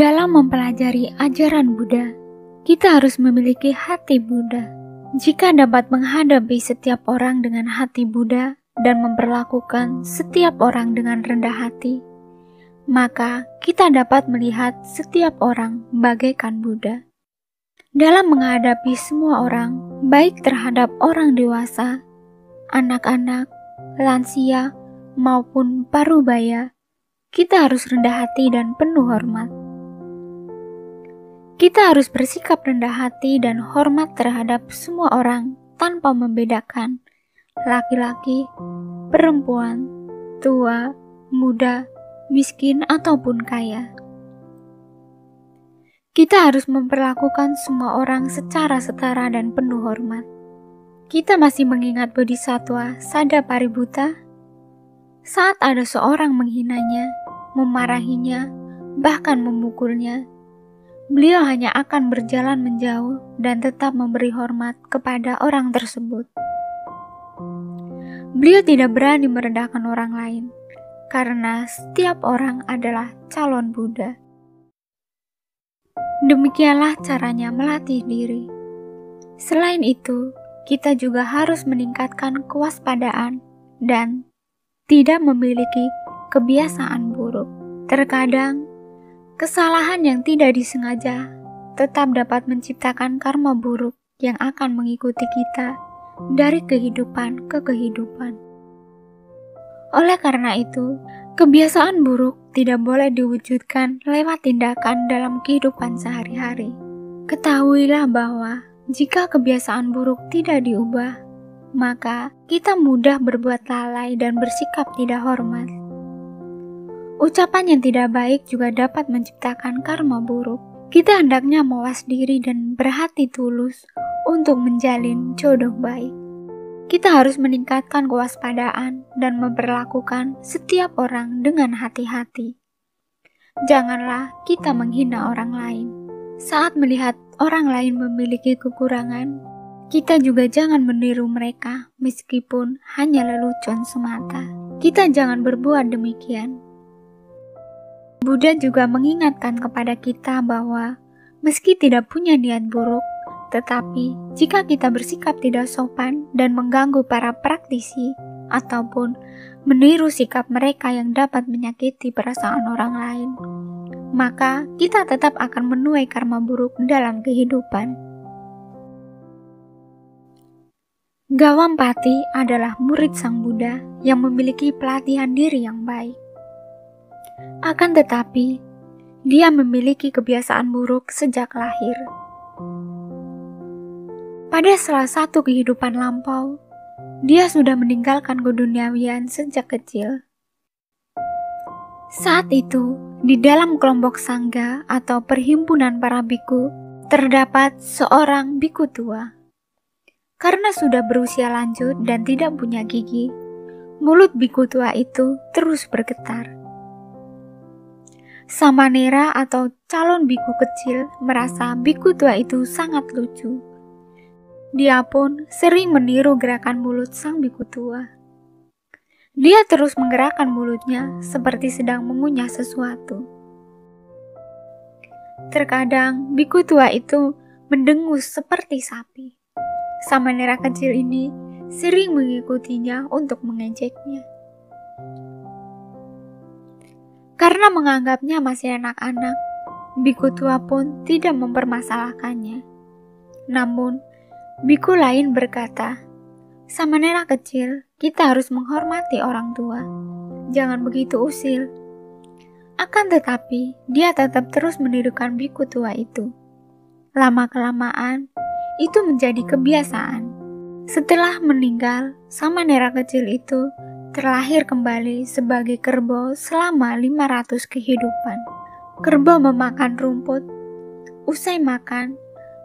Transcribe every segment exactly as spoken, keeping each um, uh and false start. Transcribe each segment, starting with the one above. Dalam mempelajari ajaran Buddha, kita harus memiliki hati Buddha. Jika dapat menghadapi setiap orang dengan hati Buddha dan memperlakukan setiap orang dengan rendah hati, maka kita dapat melihat setiap orang bagaikan Buddha. Dalam menghadapi semua orang, baik terhadap orang dewasa, anak-anak, lansia, maupun parubaya, kita harus rendah hati dan penuh hormat. Kita harus bersikap rendah hati dan hormat terhadap semua orang tanpa membedakan laki-laki, perempuan, tua, muda, miskin, ataupun kaya. Kita harus memperlakukan semua orang secara setara dan penuh hormat. Kita masih mengingat bodhisatwa Sadaparibhuta saat ada seorang menghinanya, memarahinya, bahkan memukulnya. Beliau hanya akan berjalan menjauh dan tetap memberi hormat kepada orang tersebut. Beliau tidak berani merendahkan orang lain karena setiap orang adalah calon Buddha. Demikianlah caranya melatih diri. Selain itu, kita juga harus meningkatkan kewaspadaan dan tidak memiliki kebiasaan buruk. Terkadang, kesalahan yang tidak disengaja tetap dapat menciptakan karma buruk yang akan mengikuti kita dari kehidupan ke kehidupan. Oleh karena itu, kebiasaan buruk tidak boleh diwujudkan lewat tindakan dalam kehidupan sehari-hari. Ketahuilah bahwa jika kebiasaan buruk tidak diubah, maka kita mudah berbuat lalai dan bersikap tidak hormat. Ucapan yang tidak baik juga dapat menciptakan karma buruk. Kita hendaknya mawas diri dan berhati tulus untuk menjalin jodoh baik. Kita harus meningkatkan kewaspadaan dan memperlakukan setiap orang dengan hati-hati. Janganlah kita menghina orang lain. Saat melihat orang lain memiliki kekurangan, kita juga jangan meniru mereka meskipun hanya lelucon semata. Kita jangan berbuat demikian. Buddha juga mengingatkan kepada kita bahwa meski tidak punya niat buruk, tetapi, jika kita bersikap tidak sopan dan mengganggu para praktisi, ataupun meniru sikap mereka yang dapat menyakiti perasaan orang lain, maka kita tetap akan menuai karma buruk dalam kehidupan. Gavampati adalah murid Sang Buddha yang memiliki pelatihan diri yang baik. Akan tetapi, dia memiliki kebiasaan buruk sejak lahir. Pada salah satu kehidupan lampau, dia sudah meninggalkan keduniawian sejak kecil. Saat itu, di dalam kelompok sangga atau perhimpunan para biku, terdapat seorang biku tua. Karena sudah berusia lanjut dan tidak punya gigi, mulut biku tua itu terus bergetar. Samanera atau calon biku kecil merasa biku tua itu sangat lucu. Dia pun sering meniru gerakan mulut sang biku tua. Dia terus menggerakkan mulutnya seperti sedang mengunyah sesuatu. Terkadang biku tua itu mendengus seperti sapi. Samanera kecil ini sering mengikutinya untuk mengejeknya. Karena menganggapnya masih anak-anak, biku tua pun tidak mempermasalahkannya. Namun, biku lain berkata, "Samanera kecil, kita harus menghormati orang tua. Jangan begitu usil." Akan tetapi, dia tetap terus menirukan biku tua itu. Lama-kelamaan, itu menjadi kebiasaan. Setelah meninggal, Samanera kecil itu terlahir kembali sebagai kerbau selama lima ratus kehidupan. Kerbau memakan rumput. Usai makan,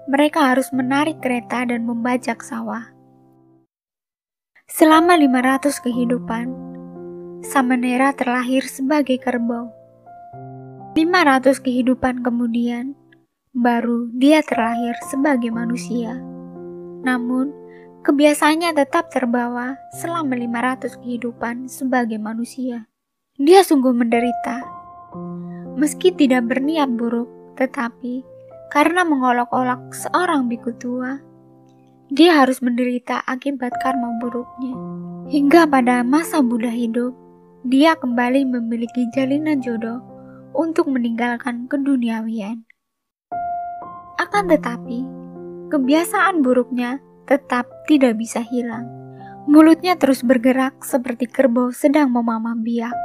mereka harus menarik kereta dan membajak sawah. Selama lima ratus kehidupan, Samanera terlahir sebagai kerbau. lima ratus kehidupan kemudian, baru dia terlahir sebagai manusia. Namun, kebiasaannya tetap terbawa selama lima ratus kehidupan sebagai manusia. Dia sungguh menderita. meski tidak berniat buruk, tetapi karena mengolok-olok seorang biku tua, dia harus menderita akibat karma buruknya. Hingga pada masa Buddha hidup, dia kembali memiliki jalinan jodoh untuk meninggalkan keduniawian. Akan tetapi, kebiasaan buruknya tetap tidak bisa hilang. Mulutnya terus bergerak seperti kerbau sedang memamah biak.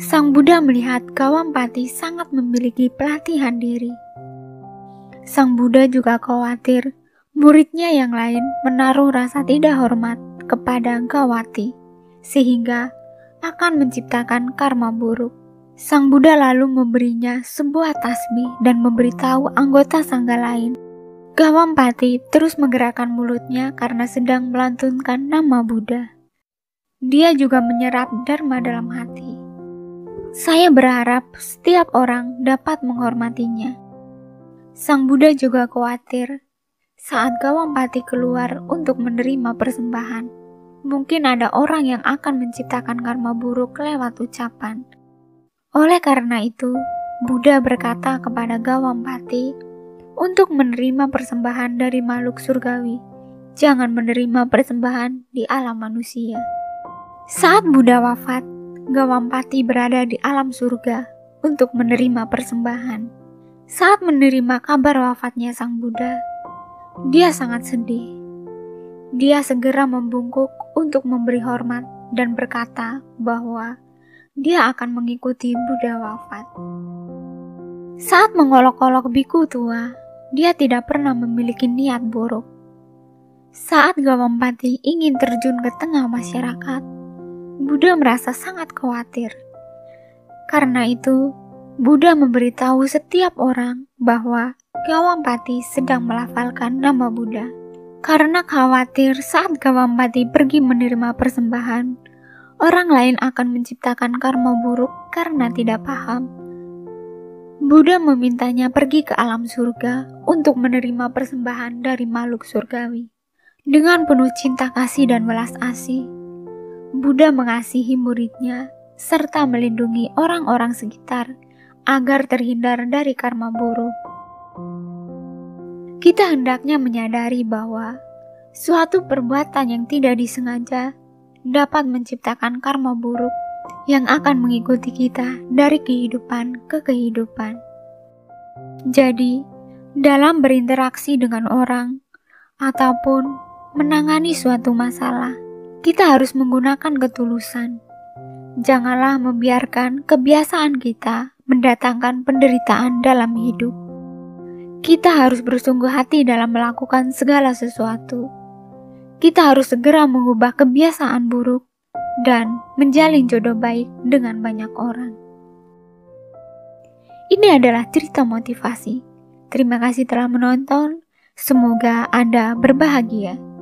Sang Buddha melihat Gavampati sangat memiliki pelatihan diri. Sang Buddha juga khawatir muridnya yang lain menaruh rasa tidak hormat kepada Gawati, sehingga akan menciptakan karma buruk. Sang Buddha lalu memberinya sebuah tasbih dan memberitahu anggota sangga lain. Gavampati terus menggerakkan mulutnya karena sedang melantunkan nama Buddha. Dia juga menyerap dharma dalam hati. Saya berharap setiap orang dapat menghormatinya. Sang Buddha juga khawatir saat Gavampati keluar untuk menerima persembahan. Mungkin ada orang yang akan menciptakan karma buruk lewat ucapan. Oleh karena itu, Buddha berkata kepada Gavampati untuk menerima persembahan dari makhluk surgawi, jangan menerima persembahan di alam manusia. Saat Buddha wafat, Gavampati berada di alam surga untuk menerima persembahan. Saat menerima kabar wafatnya sang Buddha, dia sangat sedih. Dia segera membungkuk untuk memberi hormat dan berkata bahwa dia akan mengikuti Buddha wafat. Saat mengolok-olok biku tua, dia tidak pernah memiliki niat buruk. Saat Gavampati ingin terjun ke tengah masyarakat, Buddha merasa sangat khawatir. Karena itu, Buddha memberitahu setiap orang bahwa Gavampati sedang melafalkan nama Buddha. Karena khawatir saat Gavampati pergi menerima persembahan, orang lain akan menciptakan karma buruk karena tidak paham. Buddha memintanya pergi ke alam surga untuk menerima persembahan dari makhluk surgawi. Dengan penuh cinta kasih dan welas asih, Buddha mengasihi muridnya serta melindungi orang-orang sekitar agar terhindar dari karma buruk. Kita hendaknya menyadari bahwa suatu perbuatan yang tidak disengaja dapat menciptakan karma buruk yang akan mengikuti kita dari kehidupan ke kehidupan. Jadi, dalam berinteraksi dengan orang ataupun menangani suatu masalah, kita harus menggunakan ketulusan. Janganlah membiarkan kebiasaan kita mendatangkan penderitaan dalam hidup. Kita harus bersungguh hati dalam melakukan segala sesuatu. Kita harus segera mengubah kebiasaan buruk dan menjalin jodoh baik dengan banyak orang. Ini adalah cerita motivasi. Terima kasih telah menonton. Semoga Anda berbahagia.